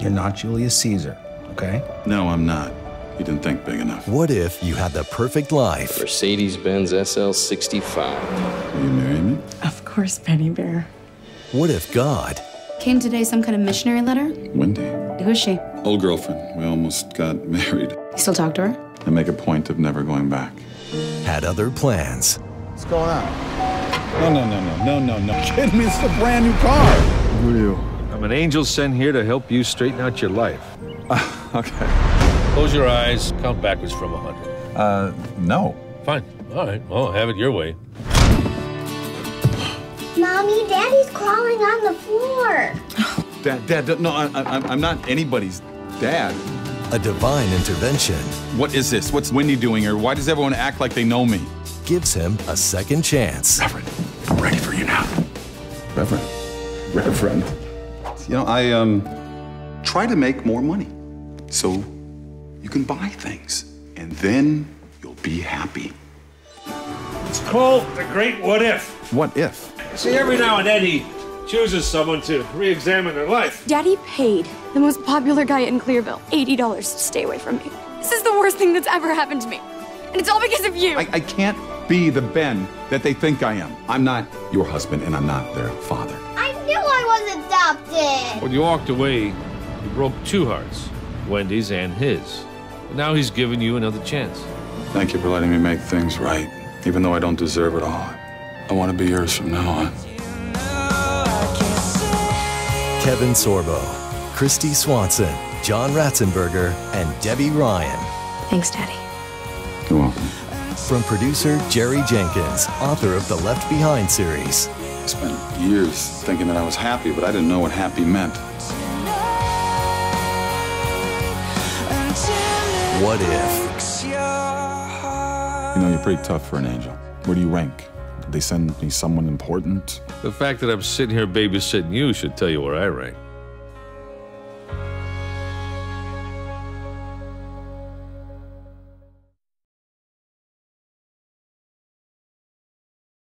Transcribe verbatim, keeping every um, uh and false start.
You're not Julius Caesar, okay? No, I'm not. You didn't think big enough. What if you had the perfect life? Mercedes-Benz S L sixty-five. Will you marry me? Of course, Penny Bear. What if God... Came today some kind of missionary letter? Wendy. Who's she? Old girlfriend. We almost got married. You still talk to her? I make a point of never going back. Had other plans. What's going on? No, no, no, no, no, no, no. You're kidding me? It's a brand new car. Who are you? I'm an angel sent here to help you straighten out your life. Uh, okay. Close your eyes. Count backwards from one hundred. Uh, no. Fine. All right. Well, have it your way. Mommy, Daddy's crawling on the floor. Dad, Dad, no, I, I, I'm not anybody's dad. A divine intervention. What is this? What's Wendy doing here? Why does everyone act like they know me? Gives him a second chance. Reverend, I'm ready for you now. Reverend, Reverend. You know, I um try to make more money so you can buy things, and then you'll be happy. It's called The Great What If. What if? See, every now and then he chooses someone to re-examine their life. Daddy paid the most popular guy in Clearville eighty dollars to stay away from me. This is the worst thing that's ever happened to me. And it's all because of you. I, I can't be the Ben that they think I am. I'm not your husband, and I'm not their father. I knew I was adopted. When you walked away, you broke two hearts, Wendy's and his. But now he's given you another chance. Thank you for letting me make things right, even though I don't deserve it all. I want to be yours from now on. Kevin Sorbo, Kristy Swanson, John Ratzenberger, and Debbie Ryan. Thanks, Daddy. You're welcome. From producer Jerry Jenkins, author of the Left Behind series. I spent years thinking that I was happy, but I didn't know what happy meant. What if? You know, you're pretty tough for an angel. Where do you rank? They send me someone important. The fact that I'm sitting here babysitting you should tell you where I rank.